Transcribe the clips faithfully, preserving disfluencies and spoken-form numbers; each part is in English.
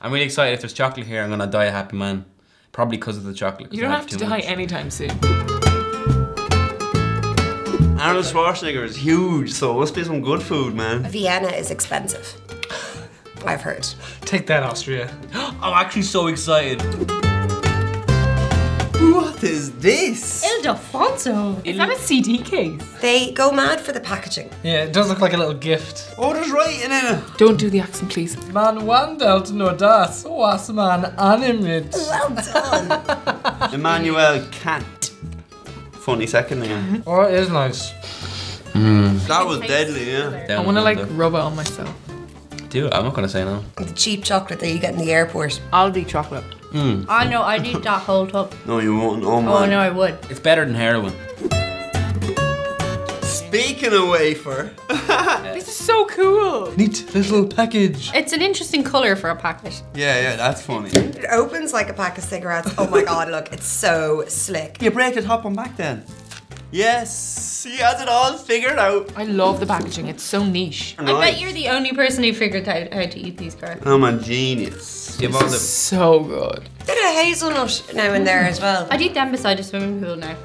I'm really excited. If there's chocolate here, I'm gonna die a happy man. Probably because of the chocolate. You don't have, have to die much. anytime soon. Arnold Schwarzenegger is huge, so it must be some good food, man. Vienna is expensive. I've heard. Take that, Austria. I'm actually so excited. What is this? Il D'Alfonso. Is that a C D case? They go mad for the packaging. Yeah, it does look like a little gift. Oh, there's writing in it. Don't do the accent, please. Man wandelt no das, was man animate. Well done. Emmanuel Cant. Funny second name. Oh, it is nice. Mm. That was deadly, yeah. I want to like rub it on myself. Dude, I'm not gonna say no. The cheap chocolate that you get in the airport. Aldi chocolate. Mm. Oh no, I'd eat that whole tub. No, you won't. Oh my. Oh no, I would. It's better than heroin. Speaking of wafer. This is so cool. Neat little package. It's an interesting color for a packet. Yeah, yeah, that's funny. It opens like a pack of cigarettes. Oh my God, look, it's so slick. You break it, hop on back then. Yes, he has it all figured out. I love the packaging, it's so niche. Nice. I bet you're the only person who figured out how to eat these carrots. I'm a genius. This is the... so good. Bit of hazelnut now and there as well. I'd eat them beside a swimming pool now.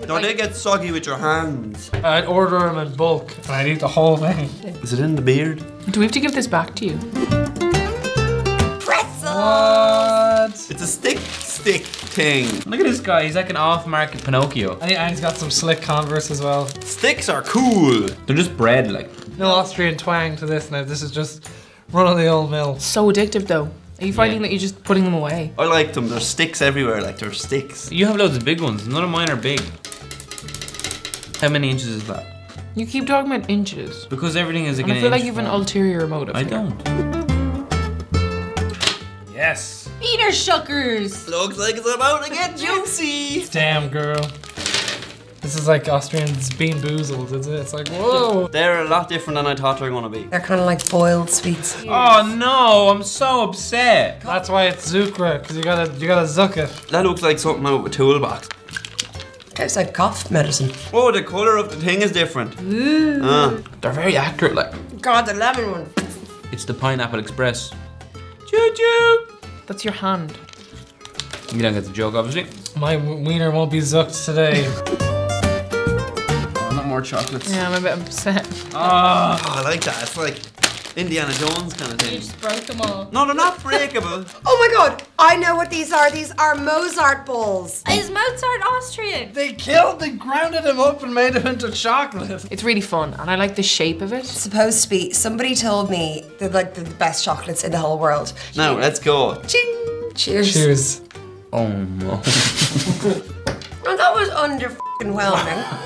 Don't like... they get soggy with your hands? I'd order them in bulk and I'd eat the whole thing. Is it in the beard? Do we have to give this back to you? What? It's a stick stick thing. Look at this guy, he's like an off-market Pinocchio. I think Ang's got some slick Converse as well. Sticks are cool. They're just bread, like. No Austrian twang to this now. This is just run of the old mill. So addictive though. Are you finding yeah. that you're just putting them away? I like them, there's sticks everywhere, like there's sticks. You have loads of big ones, none of mine are big. How many inches is that? You keep talking about inches. Because everything is against. I feel like you have an ulterior motive. I here. don't. Yes. Eater shuckers. Looks like it's about to get juicy. Damn, girl. This is like Austrians being boozled, isn't it? It's like, whoa. They're a lot different than I thought they were going to be. They're kind of like boiled sweets. Oh no, I'm so upset. That's why it's Zucra, because you gotta, you gotta zuck it. That looks like something out of a toolbox. It's like cough medicine. Oh, the color of the thing is different. Ooh. Uh, they're very accurate, like. God, the lemon one. It's the Pineapple Express. Choo-choo! That's your hand. You don't get the joke, obviously. My wiener won't be zucked today. Oh, not more chocolates. Yeah, I'm a bit upset. Oh, I like that. It's like Indiana Jones kind of thing. You just broke them all. No, they're not breakable. Oh my God, I know what these are. These are Mozart balls. Is Mozart Austrian? They killed, they grounded him up and made him into chocolate. It's really fun, and I like the shape of it. Supposed to be, somebody told me they're like the best chocolates in the whole world. No, let's go. Ching. Cheers. Cheers. Oh no. Well, that was under-fucking-whelming.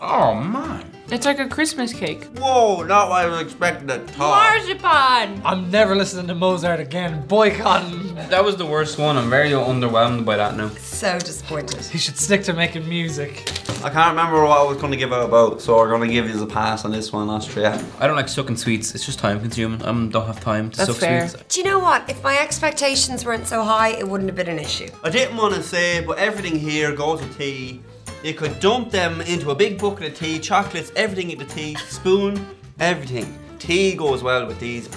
Oh man. It's like a Christmas cake. Whoa, not what I was expecting at all. Marzipan! I'm never listening to Mozart again. Boycotting. That was the worst one. I'm very underwhelmed by that now. So disappointed. He should stick to making music. I can't remember what I was going to give out about, so we're going to give you a pass on this one, Austria. I don't like sucking sweets. It's just time consuming. I don't have time to That's suck fair. sweets. Do you know what? If my expectations weren't so high, it wouldn't have been an issue. I didn't want to say, but everything here goes with tea. You could dump them into a big bucket of tea, chocolates, everything in the tea, spoon, everything. Tea goes well with these.